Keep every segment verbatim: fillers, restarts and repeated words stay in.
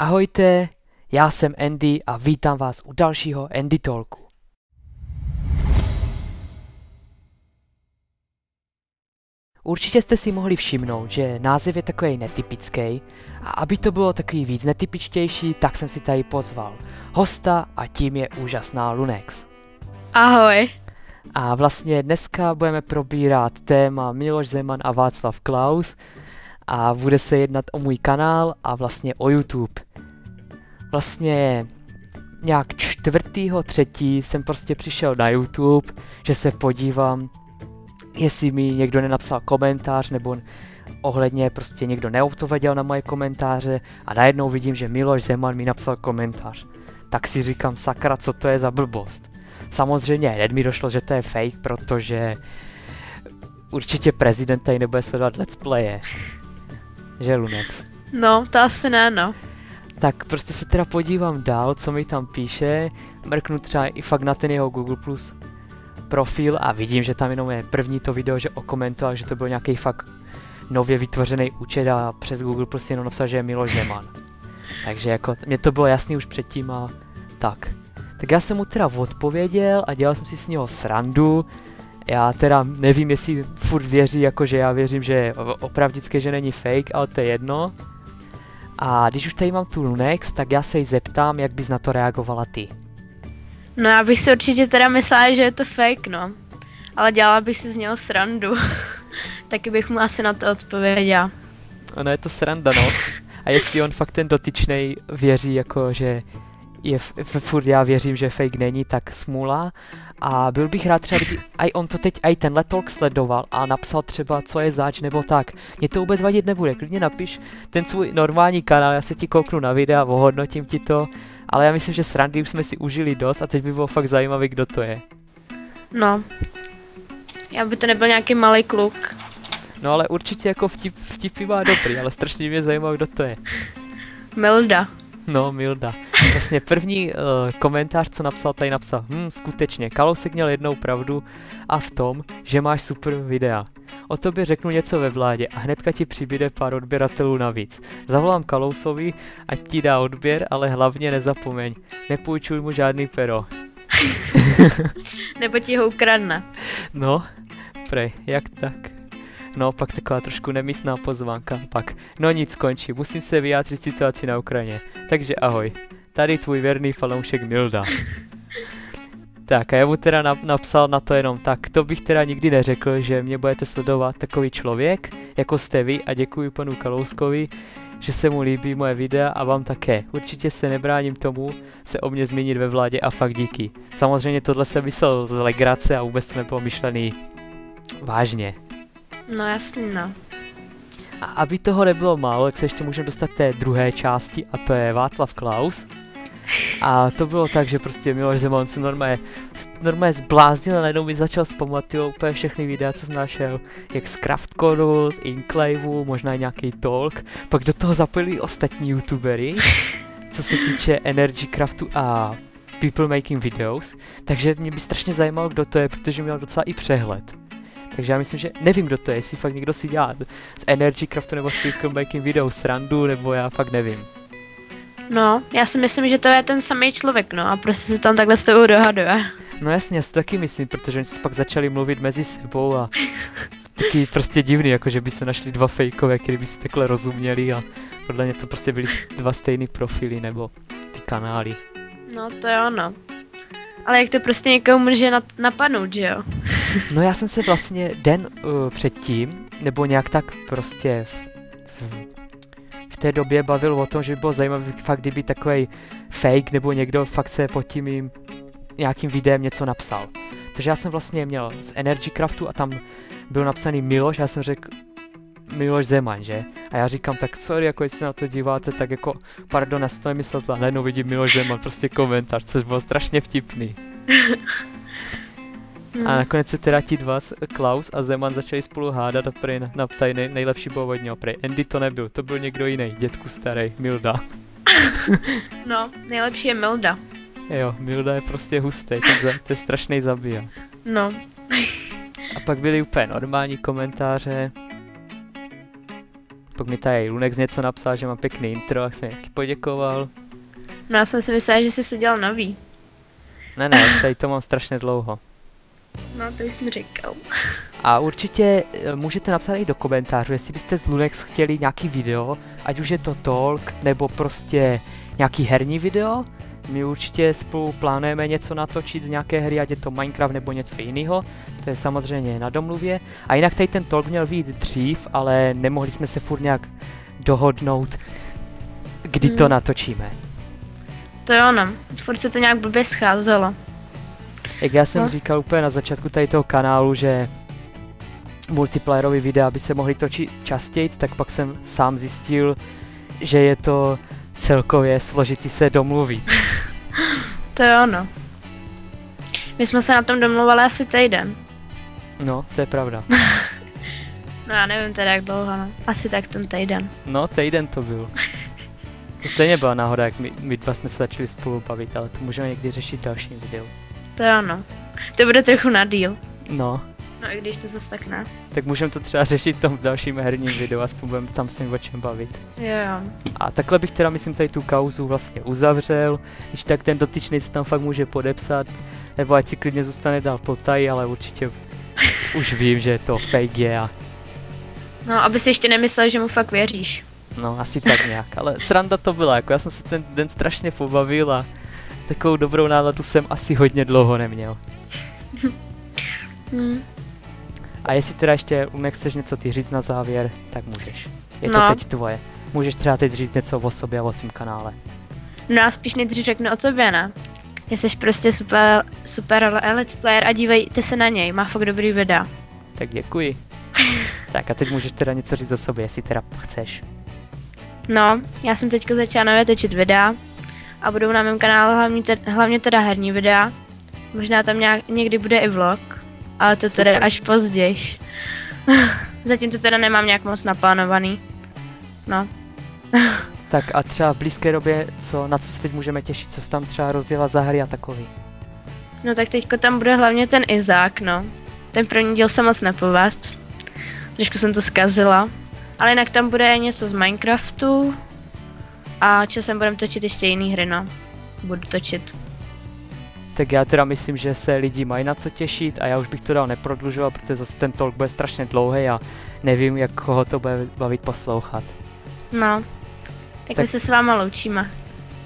Ahojte, já jsem Andy a vítám vás u dalšího Andy Talku. Určitě jste si mohli všimnout, že název je takový netypický a aby to bylo takový víc netypičtější, tak jsem si tady pozval hosta a tím je úžasná Lunex. Ahoj. A vlastně dneska budeme probírat téma Miloš Zeman a Václav Klaus a bude se jednat o můj kanál a vlastně o YouTube. Vlastně nějak čtvrtýho třetí jsem prostě přišel na YouTube, že se podívám, jestli mi někdo nenapsal komentář, nebo ohledně prostě někdo neodpověděl na moje komentáře a najednou vidím, že Miloš Zeman mi napsal komentář. Tak si říkám, sakra, co to je za blbost. Samozřejmě hned mi došlo, že to je fake, protože určitě prezident tady nebude sledovat let's playe. Že, Lunex? No, to asi ne, no. Tak prostě se teda podívám dál, co mi tam píše, mrknu třeba i fakt na ten jeho Google Plus profil a vidím, že tam jenom je první to video, že okomentoval, že to byl nějaký fakt nově vytvořený účet a přes Google Plus jenom napsal, že je Miloš Zeman. Takže jako, mě to bylo jasný už předtím a tak. Tak já jsem mu teda odpověděl a dělal jsem si s něho srandu. Já teda nevím, jestli furt věří, jakože já věřím, že je opravdické, že není fake, ale to je jedno. A když už tady mám tu Lunex, tak já se jí zeptám, jak bys na to reagovala ty. No já bych si určitě teda myslela, že je to fake, no. Ale dělala bych si z něho srandu. Taky bych mu asi na to odpověděla. Ono je to sranda, no. A jestli on fakt ten dotyčnej věří, jako že je furt já věřím, že fake není, tak smůla. A byl bych rád třeba, kdyby aj on to teď, aj tenhle talk sledoval a napsal třeba, co je zač, nebo tak. Mě to vůbec vadit nebude, klidně napiš ten svůj normální kanál, já se ti kouknu na videa, ohodnotím ti to. Ale já myslím, že srandy už jsme si užili dost a teď by bylo fakt zajímavé, kdo to je. No, já by to nebyl nějaký malý kluk. No ale určitě jako vtip, vtipy má dobrý, ale strašně mě zajímá, kdo to je. Milda. No, Milda. Vlastně první uh, komentář, co napsal, tady napsal, hm, skutečně, Kalousek měl jednou pravdu a v tom, že máš super videa. O tobě řeknu něco ve vládě a hnedka ti přibyde pár odběratelů navíc. Zavolám Kalousovi, ať ti dá odběr, ale hlavně nezapomeň, nepůjčuj mu žádný pero. Nebo ti ho ukradne. No, prej, jak tak. No, pak taková trošku nemístná pozvánka, pak. No nic, končí, musím se vyjádřit situaci na Ukrajině. Takže ahoj, tady tvůj věrný faloušek Milda. Tak a já mu teda na, napsal na to jenom tak, to bych teda nikdy neřekl, že mě budete sledovat takový člověk, jako jste vy a děkuji panu Kalouskovi, že se mu líbí moje videa a vám také. Určitě se nebráním tomu se o mě zmínit ve vládě a fakt díky. Samozřejmě tohle jsem myslel z legrace a vůbec nebylo myšlený vážně. No jasný, no. A aby toho nebylo málo, tak se ještě můžeme dostat té druhé části a to je Václav Klaus. A to bylo tak, že prostě Miloš Zeman se normálně, normálně zbláznil a najednou mi začal vzpomínat úplně všechny videa, co jsem našel, jak z Craft Koru, z Inclaveu, možná nějaký talk. Pak do toho zapojili ostatní youtubery, co se týče Energy Craftu a People Making Videos. Takže mě by strašně zajímalo, kdo to je, protože měl docela i přehled. Takže já myslím, že nevím, kdo to je, jestli fakt někdo si dělá z Energy Craftu nebo z People Making Videos srandu, nebo já fakt nevím. No, já si myslím, že to je ten samý člověk, no, a prostě se tam takhle s tebou dohaduje. No jasně, já si to taky myslím, protože oni se pak začali mluvit mezi sebou a taky prostě divný, jako že by se našli dva fejkové, který by si takhle rozuměli a podle mě to prostě byly dva stejný profily nebo ty kanály. No to je ono. Ale jak to prostě někoho může napadnout, že jo? No já jsem se vlastně den uh, předtím, nebo nějak tak prostě v, v, v té době bavil o tom, že by bylo zajímavé fakt, kdyby takový fake nebo někdo fakt se pod tím jim, nějakým videem něco napsal. Takže já jsem vlastně měl z Energy Craftu a tam byl napsaný Miloš a já jsem řekl Miloš Zeman, že? A já říkám, tak sorry, jako jestli na to díváte, tak jako pardon, já jsem to nemyslel zle, najednou vidím Miloš Zeman, prostě komentář, což bylo strašně vtipný. Hmm. A nakonec se teda ti dva, Klaus a Zeman, začali spolu hádat a prej na, na taj nej, nejlepší bovodního prej. Andy to nebyl, to byl někdo jiný, dětku starý, Milda. No, nejlepší je Milda. Jo, Milda je prostě hustý, za, to je strašný zabiják. No. A pak byly úplně normální komentáře. Pak mi tady Lunex něco napsal, že mám pěkný intro, tak jsem taky poděkoval. No já jsem si myslel, že jsi udělal nový. Ne, ne, tady to mám strašně dlouho. No to už jsem říkal. A určitě můžete napsat i do komentářů, jestli byste z Lunex chtěli nějaký video, ať už je to talk, nebo prostě nějaký herní video. My určitě spolu plánujeme něco natočit z nějaké hry, ať je to Minecraft nebo něco jiného. To je samozřejmě na domluvě. A jinak tady ten talk měl vyjít dřív, ale nemohli jsme se furt nějak dohodnout, kdy hmm. to natočíme. To je ono, furt se to nějak blbě scházelo. Jak já jsem no. říkal úplně na začátku tady toho kanálu, že multiplayerový videa by se mohly točit častěji, tak pak jsem sám zjistil, že je to celkově složitý se domluvit. To je ono. My jsme se na tom domluvali asi týden. No, to je pravda. No já nevím teda jak dlouho, no. Asi tak ten týden. No, týden to byl. To stejně byla náhoda, jak my, my dva jsme se začali spolu bavit, ale to můžeme někdy řešit v dalším videu. To je ono. To bude trochu na díl. No. No i když to zase tak ne. Tak můžeme to třeba řešit v tom dalším herním videu, aspoň budeme tam se o čem bavit. Jo yeah. A takhle bych teda, myslím, tady tu kauzu vlastně uzavřel, když tak ten dotyčný se tam fakt může podepsat, nebo ať si klidně zůstane dál potají, ale určitě už vím, že je to fake je a... No, aby si ještě nemyslel, že mu fakt věříš. No, asi tak nějak, ale sranda to byla, jako já jsem se ten den strašně pobavil a takovou dobrou náladu jsem asi hodně dlouho neměl. Hmm. A jestli teda ještě nechceš něco ty říct na závěr, tak můžeš. Je to no. teď tvoje. Můžeš třeba teď říct něco o sobě a o tom kanále. No a spíš nejdřív řeknu o tobě, ne? Jseš prostě super, super let's player a dívejte se na něj, má fakt dobrý videa. Tak děkuji. Tak a teď můžeš teda něco říct o sobě, jestli teda chceš. No, já jsem teďka začala nově točit videa a budou na mém kanálu hlavně, te, hlavně teda herní videa. Možná tam nějak, někdy bude i vlog, ale to teda až později. Zatím to teda nemám nějak moc naplánovaný. No. Tak a třeba v blízké době, co, na co se teď můžeme těšit, co jsi tam třeba rozjela za hry a takový? No tak teďko tam bude hlavně ten Izák, no. Ten první díl se moc nepovedl. Trošku jsem to zkazila. Ale jinak tam bude něco z Minecraftu a časem budeme točit ještě jiný hry, no. Budu točit. Tak já teda myslím, že se lidi mají na co těšit a já už bych to dal neprodlužovat, protože zase ten talk bude strašně dlouhý a nevím, jak koho to bude bavit poslouchat. No, tak, tak my se s váma loučíme.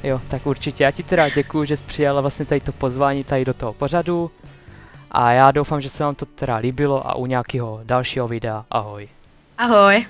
Jo, tak určitě. Já ti teda děkuju, že jsi přijala vlastně tady to pozvání tady do toho pořadu a já doufám, že se vám to teda líbilo a u nějakého dalšího videa ahoj. Ahoj.